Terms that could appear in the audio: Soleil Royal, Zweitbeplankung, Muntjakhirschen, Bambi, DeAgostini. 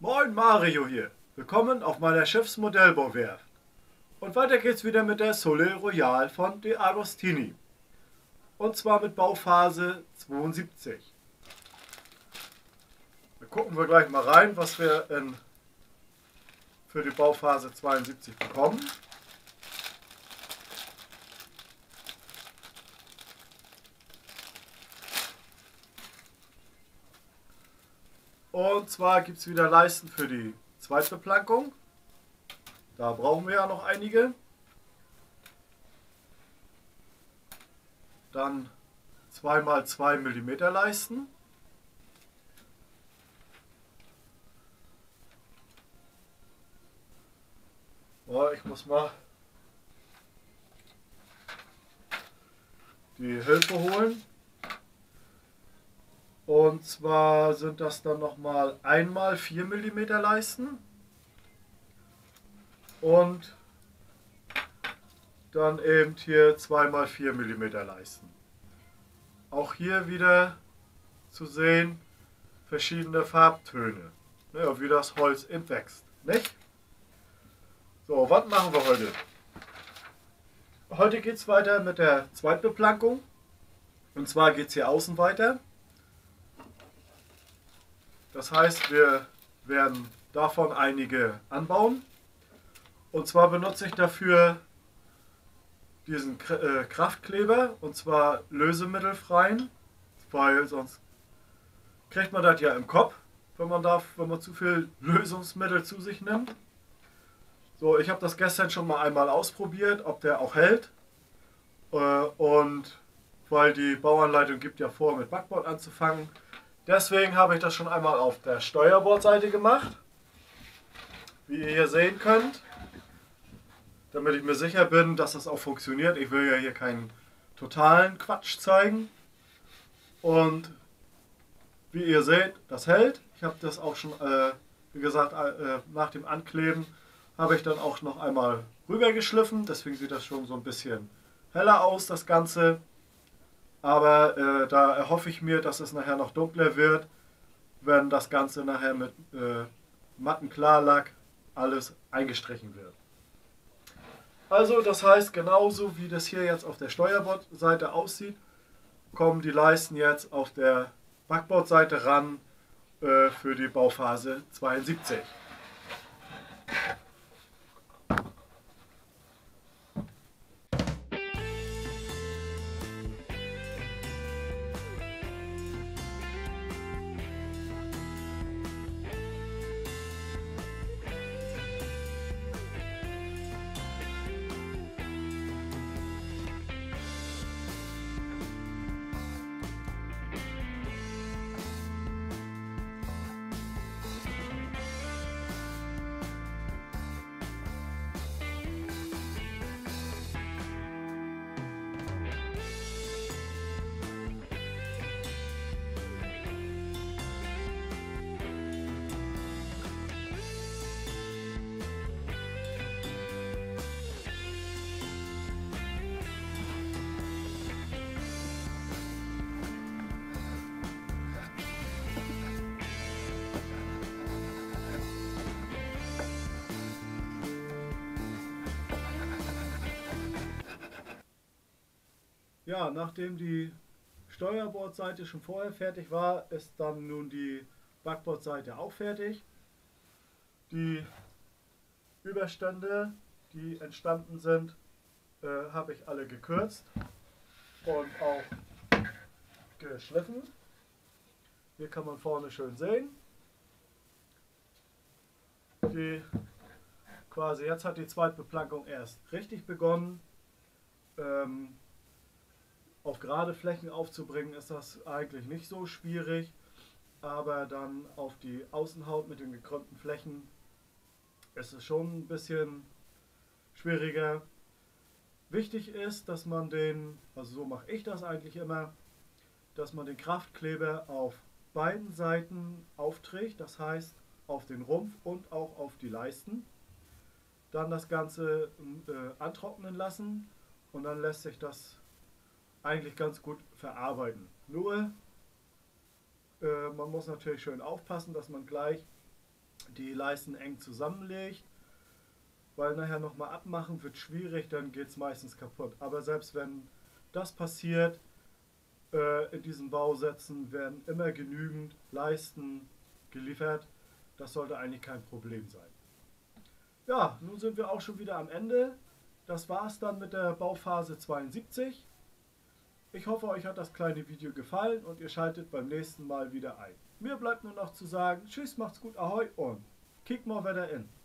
Moin, Mario hier. Willkommen auf meiner Schiffsmodellbauwerft. Und weiter geht's wieder mit der Soleil Royal von DeAgostini. Und zwar mit Bauphase 72. Da gucken wir gleich mal rein, was wir für die Bauphase 72 bekommen. Und zwar gibt es wieder Leisten für die Zweitbeplankung. Da brauchen wir ja noch einige. Dann 2x2 mm Leisten. Oh, ich muss mal die Hilfe holen. Und zwar sind das dann nochmal 1x4 mm Leisten und dann eben hier 2x4 mm Leisten. Auch hier wieder zu sehen verschiedene Farbtöne, ja, wie das Holz eben wächst, nicht? So, was machen wir heute? Heute geht es weiter mit der Zweitbeplankung. Und zwar geht es hier außen weiter. Das heißt, wir werden davon einige anbauen. Und zwar benutze ich dafür diesen Kraftkleber, und zwar lösemittelfreien, weil sonst kriegt man das ja im Kopf, wenn man zu viel Lösungsmittel zu sich nimmt. So, ich habe das gestern schon mal einmal ausprobiert, ob der auch hält. Und weil die Bauanleitung gibt ja vor, mit Backbord anzufangen. Deswegen habe ich das schon einmal auf der Steuerbordseite gemacht, wie ihr hier sehen könnt, damit ich mir sicher bin, dass das auch funktioniert. Ich will ja hier keinen totalen Quatsch zeigen. Und wie ihr seht, das hält. Ich habe das auch schon, wie gesagt, nach dem Ankleben habe ich dann auch noch einmal rüber geschliffen. Deswegen sieht das schon so ein bisschen heller aus, das Ganze. Aber da erhoffe ich mir, dass es nachher noch dunkler wird, wenn das Ganze nachher mit matten Klarlack alles eingestrichen wird. Also das heißt, genauso wie das hier jetzt auf der Steuerbordseite aussieht, kommen die Leisten jetzt auf der Backbordseite ran für die Bauphase 72. Ja, nachdem die Steuerbordseite schon vorher fertig war, ist dann nun die Backbordseite auch fertig. Die Überstände, die entstanden sind, habe ich alle gekürzt und auch geschliffen. Hier kann man vorne schön sehen. Jetzt hat die Zweitbeplankung erst richtig begonnen. Auf gerade Flächen aufzubringen ist das eigentlich nicht so schwierig, aber dann auf die Außenhaut mit den gekrümmten Flächen ist es schon ein bisschen schwieriger. Wichtig ist, dass man also so mache ich das eigentlich immer, dass man den Kraftkleber auf beiden Seiten aufträgt, das heißt auf den Rumpf und auch auf die Leisten. Dann das Ganze antrocknen lassen und dann lässt sich das eigentlich ganz gut verarbeiten. Nur man muss natürlich schön aufpassen, dass man gleich die Leisten eng zusammenlegt, weil nachher nochmal abmachen wird schwierig, dann geht es meistens kaputt. Aber selbst wenn das passiert, in diesen Bausätzen werden immer genügend Leisten geliefert. Das sollte eigentlich kein Problem sein. Ja, nun sind wir auch schon wieder am Ende. Das war es dann mit der Bauphase 72. Ich hoffe, euch hat das kleine Video gefallen und ihr schaltet beim nächsten Mal wieder ein. Mir bleibt nur noch zu sagen, tschüss, macht's gut, ahoi und kick mal wieder in.